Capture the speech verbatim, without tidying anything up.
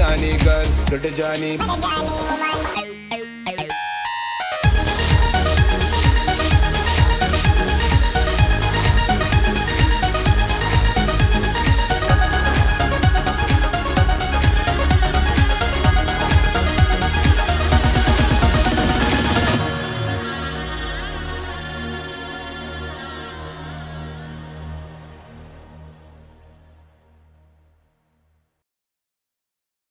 Jani girl, but a Jani.